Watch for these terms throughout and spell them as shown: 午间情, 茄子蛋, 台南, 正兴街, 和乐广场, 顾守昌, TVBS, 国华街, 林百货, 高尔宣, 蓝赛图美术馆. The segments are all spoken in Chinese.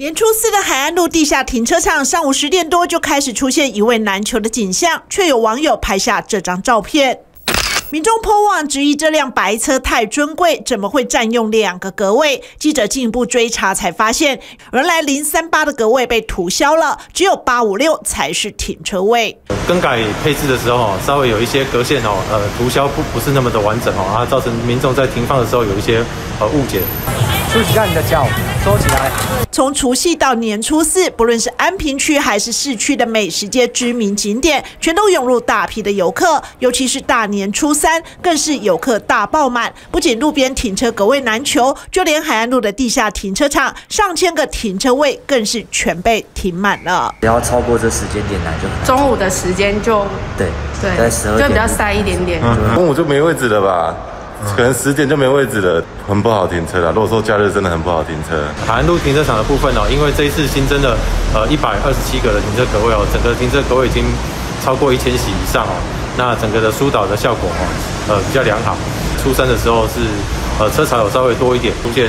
年初四的海岸路地下停车场，上午10点多就开始出现一位难求的景象，却有网友拍下这张照片。民众PO网质疑这辆白车太尊贵，怎么会占用2个格位？记者进一步追查才发现，原来038的格位被涂销了，只有856才是停车位。更改配置的时候，稍微有一些格线涂销不是那么的完整啊，造成民众在停放的时候有一些误解。竖起你的脚，收起来。从除夕到年初四，不论是安平区还是市区的美食街知名景点，全都涌入大批的游客，尤其是大年初三，更是游客大爆满。不仅路边停车格位难求，就连海岸路的地下停车场，上千个停车位更是全被停满了。只要超过这时间点来就中午的时间就对，在12点就比较塞一点点，中午就没位置了吧？ 可能10点就没位置了，很不好停车了。如果说假日真的很不好停车。海岸路停车场的部分哦，因为这一次新增了127个的停车格位哦，整个停车格位已经超过1000席以上哦。那整个的疏导的效果哦，比较良好。初三的时候是车潮有稍微多一点，出现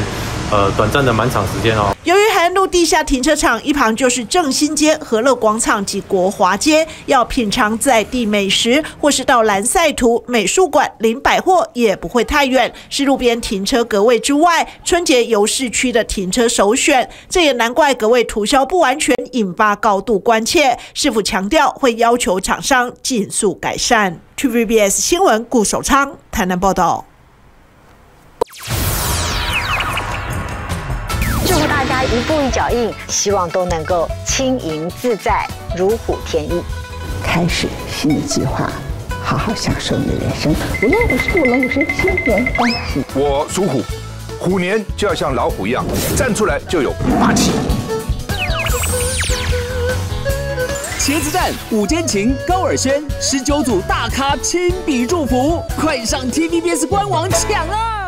短暂的满场时间哦。 由于海岸路地下停车场一旁就是正兴街、和乐广场及国华街，要品尝在地美食或是到蓝赛图美术馆、林百货也不会太远，是路边停车格位之外，春节游市区的停车首选。这也难怪格位涂销不完全，引发高度关切。市府强调会要求厂商尽速改善。TVBS 新闻顾守昌台南报道。 大家一步一脚印，希望都能够轻盈自在，如虎添翼。开始新的计划，好好享受你的人生。无论我是虎狼，我是千年欢喜。我属虎，虎年就要像老虎一样，站出来就有霸气。茄子蛋、午间情、高尔宣19组大咖亲笔祝福，快上 TVBS 官网抢啊！